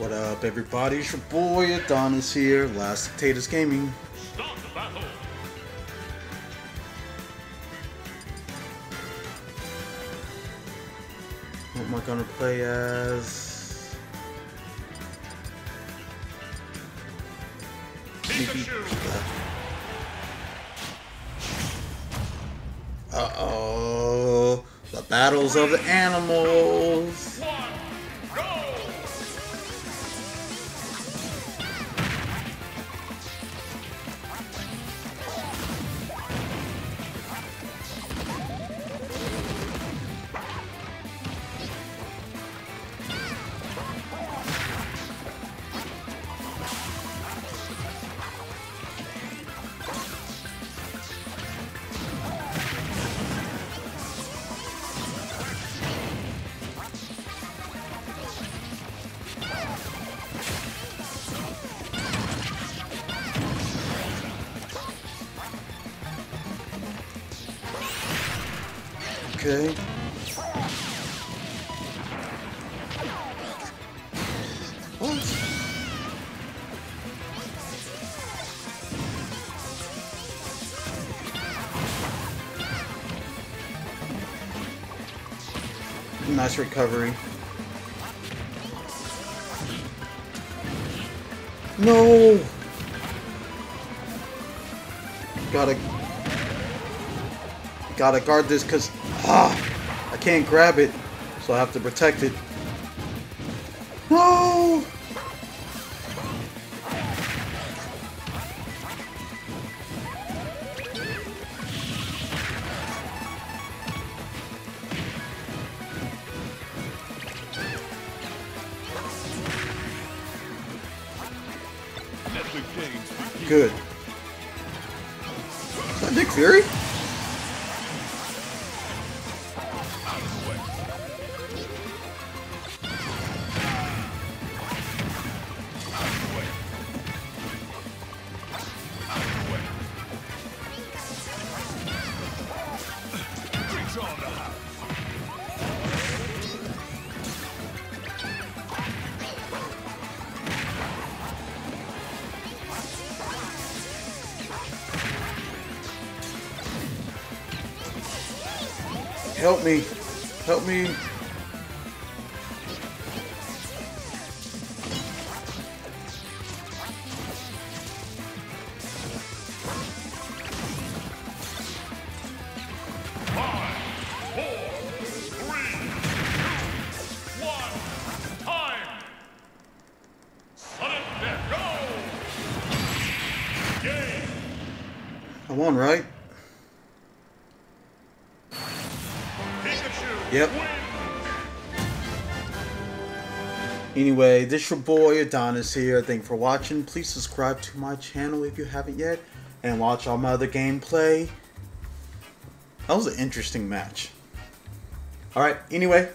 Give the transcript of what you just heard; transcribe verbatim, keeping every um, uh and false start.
What up, everybody? It's your boy Adonis here, Last Dictators Gaming. Start the battle. What am I gonna play as? Uh oh, the battles of the animals. Okay. What? Nice recovery. No. Gotta Gotta guard this because ah, I can't grab it, so I have to protect it. No! Good. Is that Dick Fury? Help me. Help me. I won, right? Yep. Anyway, this your boy Adonis here. Thank you for watching. Please subscribe to my channel if you haven't yet, and watch all my other gameplay. That was an interesting match. Alright, anyway.